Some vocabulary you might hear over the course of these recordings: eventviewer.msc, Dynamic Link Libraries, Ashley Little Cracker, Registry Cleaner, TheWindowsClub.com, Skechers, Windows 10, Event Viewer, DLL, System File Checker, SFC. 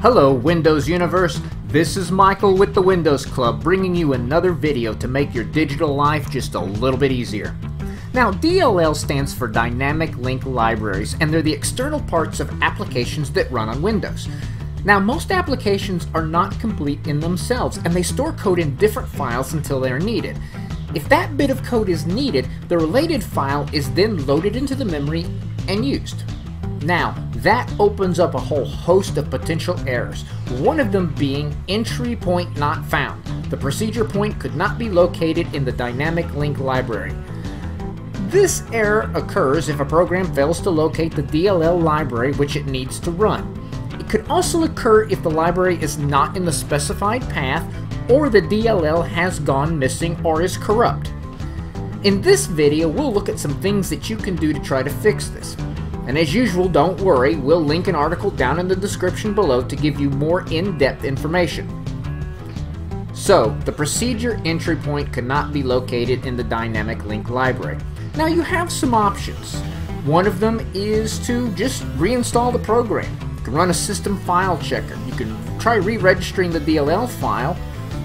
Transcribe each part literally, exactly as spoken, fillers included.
Hello Windows Universe, this is Michael with the Windows Club bringing you another video to make your digital life just a little bit easier. Now D L L stands for Dynamic Link Libraries, and they're the external parts of applications that run on Windows. Now most applications are not complete in themselves, and they store code in different files until they are needed. If that bit of code is needed, the related file is then loaded into the memory and used. Now, that opens up a whole host of potential errors, one of them being entry point not found. The procedure point could not be located in the Dynamic Link Library. This error occurs if a program fails to locate the D L L library which it needs to run. It could also occur if the library is not in the specified path, or the D L L has gone missing or is corrupt. In this video, we'll look at some things that you can do to try to fix this. And as usual, don't worry, we'll link an article down in the description below to give you more in-depth information. So, the procedure entry point cannot be located in the Dynamic Link Library. Now you have some options. One of them is to just reinstall the program. You can run a System File Checker. You can try re-registering the D L L file,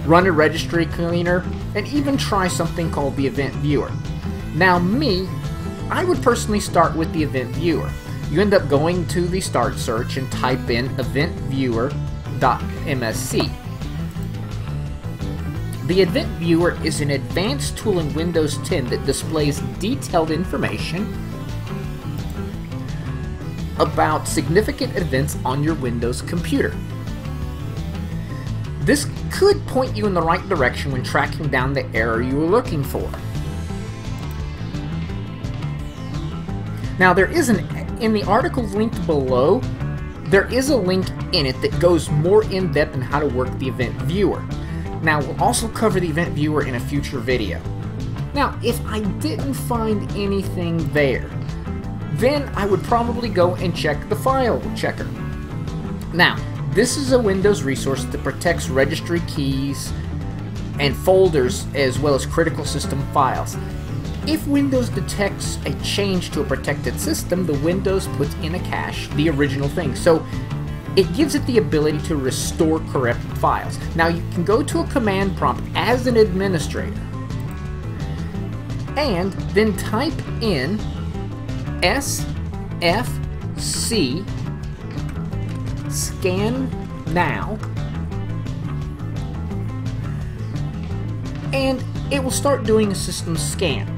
run a Registry Cleaner, and even try something called the Event Viewer. Now me, I would personally start with the Event Viewer. You end up going to the Start Search and type in event viewer dot M S C. The Event Viewer is an advanced tool in Windows ten that displays detailed information about significant events on your Windows computer. This could point you in the right direction when tracking down the error you were looking for. Now there is an, in the article linked below, there is a link in it that goes more in depth on how to work the Event Viewer. Now we'll also cover the Event Viewer in a future video. Now if I didn't find anything there, then I would probably go and check the file checker. Now this is a Windows resource that protects registry keys and folders as well as critical system files. If Windows detects a change to a protected system, the Windows puts in a cache the original thing, so it gives it the ability to restore corrupt files. Now you can go to a command prompt as an administrator and then type in S F C scan now, and it will start doing a system scan.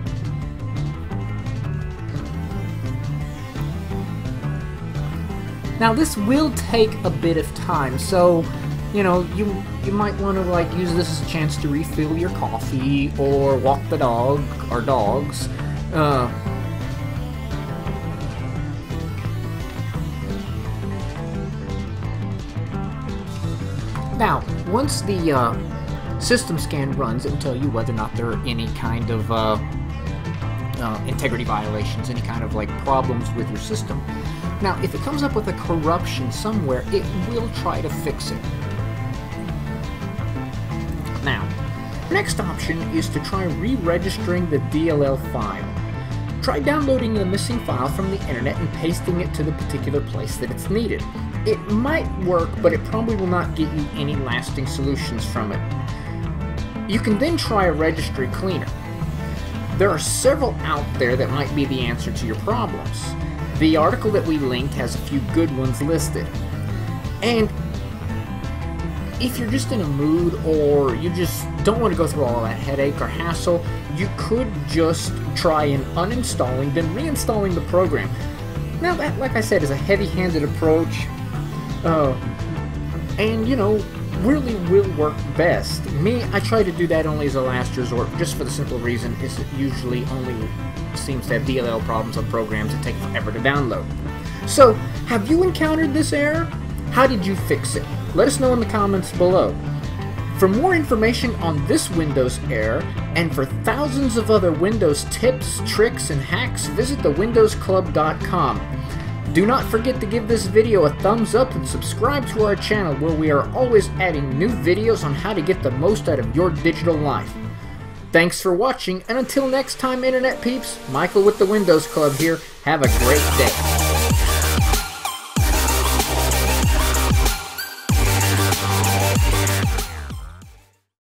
Now this will take a bit of time, so you know you you might want to like use this as a chance to refill your coffee or walk the dog or dogs. Uh, now, once the uh, system scan runs, it will tell you whether or not there are any kind of uh, uh, integrity violations, any kind of like problems with your system. Now, if it comes up with a corruption somewhere, it will try to fix it. Now, next option is to try re-registering the D L L file. Try downloading the missing file from the internet and pasting it to the particular place that it's needed. It might work, but it probably will not get you any lasting solutions from it. You can then try a registry cleaner. There are several out there that might be the answer to your problems. The article that we linked has a few good ones listed. And if you're just in a mood or you just don't want to go through all that headache or hassle, you could just try and uninstalling, then reinstalling the program. Now that, like I said, is a heavy-handed approach, uh, and you know, really will work best. Me, I try to do that only as a last resort, just for the simple reason is it usually only seems to have D L L problems on programs that take forever to download. So, have you encountered this error? How did you fix it? Let us know in the comments below. For more information on this Windows error, and for thousands of other Windows tips, tricks, and hacks, visit the windows club dot com. Do not forget to give this video a thumbs up and subscribe to our channel, where we are always adding new videos on how to get the most out of your digital life. Thanks for watching, and until next time, Internet peeps, Michael with the Windows Club here. Have a great day.